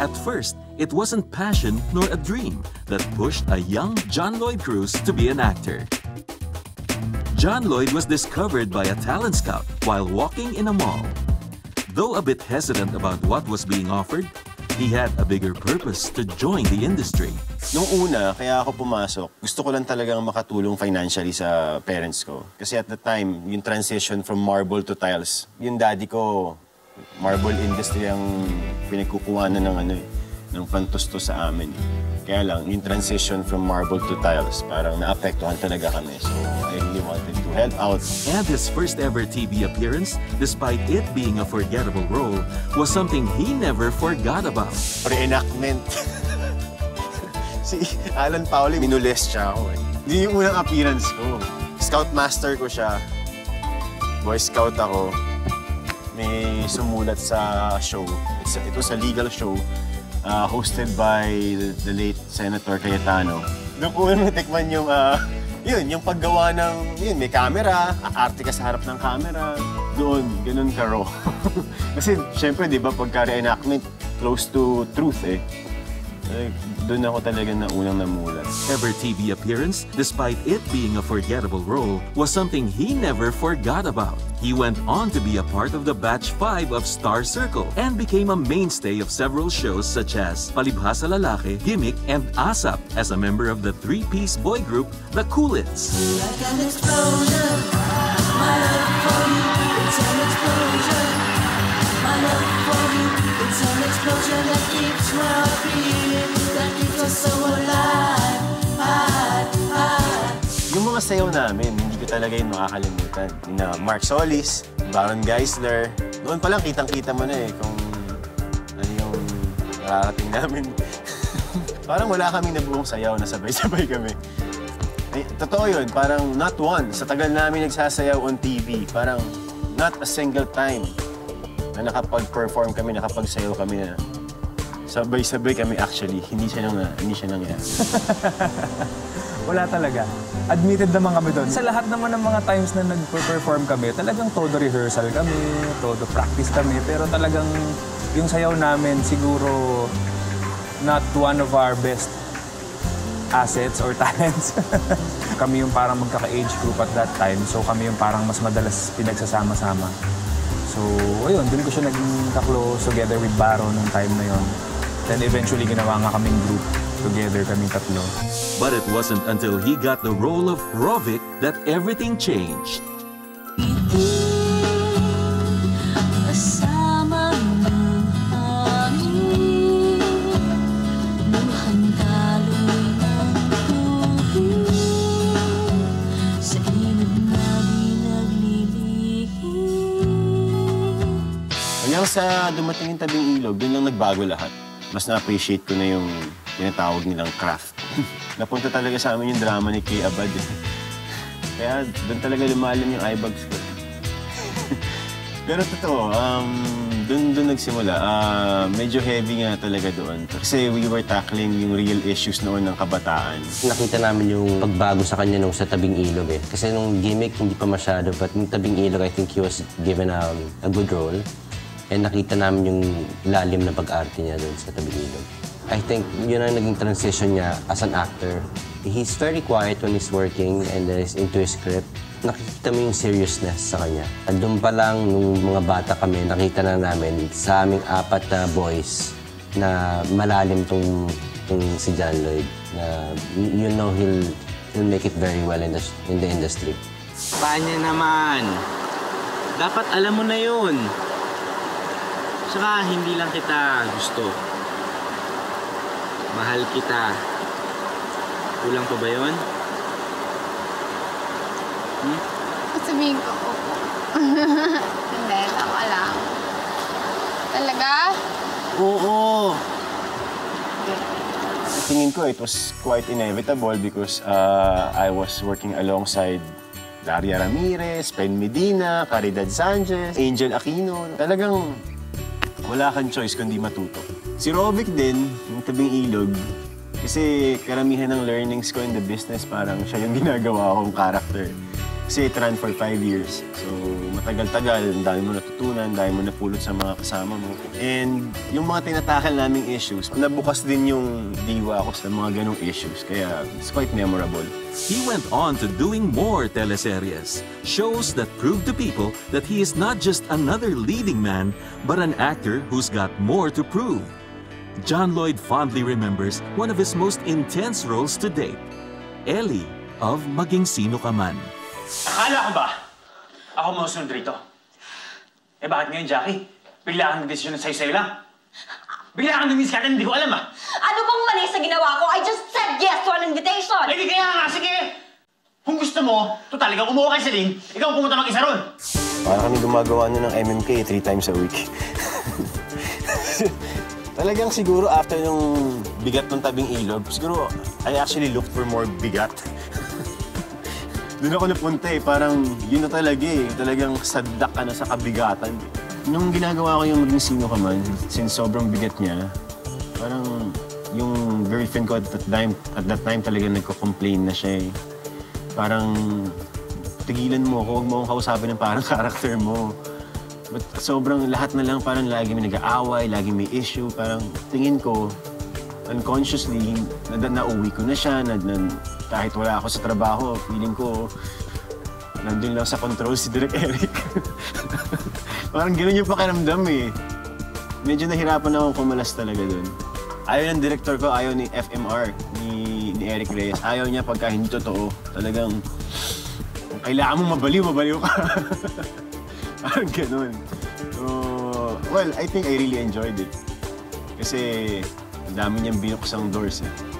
At first, it wasn't passion nor a dream that pushed a young John Lloyd Cruz to be an actor. John Lloyd was discovered by a talent scout while walking in a mall. Though a bit hesitant about what was being offered, he had a bigger purpose to join the industry. Noong una, kaya ako pumasok, gusto ko lang talagang makatulong financially sa parents ko. Kasi at the time, yung transition from marble to tiles, yung daddy ko, marble industry ang pinagkukuhanan ng ng pantusto sa amin. Kaya lang, yung transition from marble to tiles, parang naapektuhan talaga kami. So, I really wanted to help out. And his first ever TV appearance, despite it being a forgettable role, was something he never forgot about. Reenactment. Si Alan Paule, minules siya ako eh. Hindi yung unang appearance ko. Scoutmaster ko siya. Boy Scout ako. May sumulat sa show. It was a legal show hosted by the late Senator Cayetano. Doon ko natikman yung, yung paggawa ng, may camera, aarte ka sa harap ng camera. Doon, ganun ka raw. Kasi siyempre, di ba, pagka reenactment, close to truth eh. Doon ako talaga na unang namulat. Every TV appearance, despite it being a forgettable role, was something he never forgot about. He went on to be a part of the Batch 5 of Star Circle and became a mainstay of several shows such as Palibhasa Lalake, Gimmick, and Asap as a member of the three-piece boy group, The Coolits. Like an explosion, my love for you, it's an explosion. My love for you, it's an explosion that keeps my heart beating, that keeps us so alive. Yung mga sayaw namin, hindi ko talaga yung makakalimutan. Yung Marc Solis, Baron Geisler. Noon pa lang, kitang-kita mo na eh kung ano yung nakarating namin. Parang wala kaming nabuong sayaw na sabay-sabay kami. Ay, totoo yun, parang not one. Sa tagal namin nagsasayaw on TV, parang not a single time na nakapag-perform kami, nakapag-sayaw kami na sabay-sabay kami actually. Hindi siya nangyari. Wala talaga. Admitted naman kami doon. Sa lahat naman ng mga times na nag-perform kami, talagang todo rehearsal kami, todo practice kami, pero talagang yung sayaw namin siguro not one of our best assets or talents. Kami yung parang magkaka-age group at that time, so kami yung parang mas madalas pinagsasama-sama. So, ayun, doon ko siya naging ka-close together with Baro nung time na yun. Then eventually ginawa nga kaming group. Together kami tatlo. But it wasn't until he got the role of Rovic that everything changed. Hanggang sa dumating yung Tabing Ilog, dun lang nagbago lahat. Mas na-appreciate ko na yung tinatawag nilang craft. Napunta talaga sa amin yung drama ni Kaye Abad. Kaya doon talaga lumalim yung eyebags ko. Pero totoo, doon nagsimula. Medyo heavy nga talaga doon. Kasi we were tackling yung real issues noon ng kabataan. Nakita namin yung pagbago sa kanya nung sa Tabing Ilog eh. Kasi nung Gimmick hindi pa masyado, but nung Tabing Ilog I think he was given a good role. And nakita namin yung lalim na pag-arte niya doon sa Tabing Ilog. I think yun ang naging transition niya as an actor. He's very quiet when he's working and is into his script. Nakikita mo yung seriousness sa kanya. At doon pa lang, nung mga bata kami, nakita na namin sa aming apat na boys na malalim tong si John Lloyd. Na you know he'll make it very well in the industry. Paano naman? Dapat alam mo na yun. Saka hindi lang kita gusto. Mahal kita. Kulang pa ba yun? Sabihin ko, opo. Hindi, tama lang. Talaga? Oo. Tingin ko, it was quite inevitable because I was working alongside Daria Ramirez, Pen Medina, Caridad Sanchez, Angel Aquino. Talagang wala kang choice kundi matuto. Si Rovic din, yung Tabing Ilog, kasi karamihan ng learnings ko in the business, parang siya yung ginagawa akong character. Kasi it ran for 5 years. So, matagal-tagal, ang dami mo natutunan. natutunan dahil mo napulot sa mga kasama mo. And yung mga tinatakal naming issues, nabukas din yung diwa ako sa mga ganong issues. Kaya it's quite memorable. He went on to doing more teleseries, shows that prove to people that he is not just another leading man, but an actor who's got more to prove. John Lloyd fondly remembers one of his most intense roles to date, Ellie of Maging Sino Kaman. Akala ko ba ako mausunod rito? Eh bakit ngayon, Jackie? Bigla kang nagdesisyon na sa'yo-sa'yo lang. Bigla kang nag-miss ka at hindi ko alam, ah. Ano bang mali sa ginawa ko? I just said yes to an invitation! Eh di kaya nga, sige! Kung gusto mo, total, ikaw kumuha kay Celine, ikaw pumunta mag-isa ron. Para kami gumagawa niyo ng MMK 3 times a week. Talagang siguro after yung bigat ng Tabing Ilog, siguro I actually looked for more bigat. Doon ako napunta eh, parang yun na talaga eh. Talagang sadak ka na sa kabigatan. Nung ginagawa ko yung Maging Sino Kaman, since sobrang bigat niya, parang yung girlfriend ko at that time talaga nagko-complain na siya eh. Parang tigilan mo ako, huwag mo akong kausapin ng parang karakter mo. But sobrang lahat na lang, parang lagi may nag-aaway, lagi may issue. Parang tingin ko, unconsciously, nauwi ko na siya. Kahit wala ako sa trabaho, feeling ko, nandun lang sa control si Direk Eric. Parang ganun yung pakiramdam eh. Medyo nahirapan akong kumalas talaga dun. Ayaw ng director ko, ayaw ni FMR, ni Eric Reyes. Ayaw niya pagka hindi totoo. Talagang, kailangan mong mabaliw ka. Parang ganun. So, well, I think I really enjoyed it. Kasi, ang dami niyang binuksang doors eh.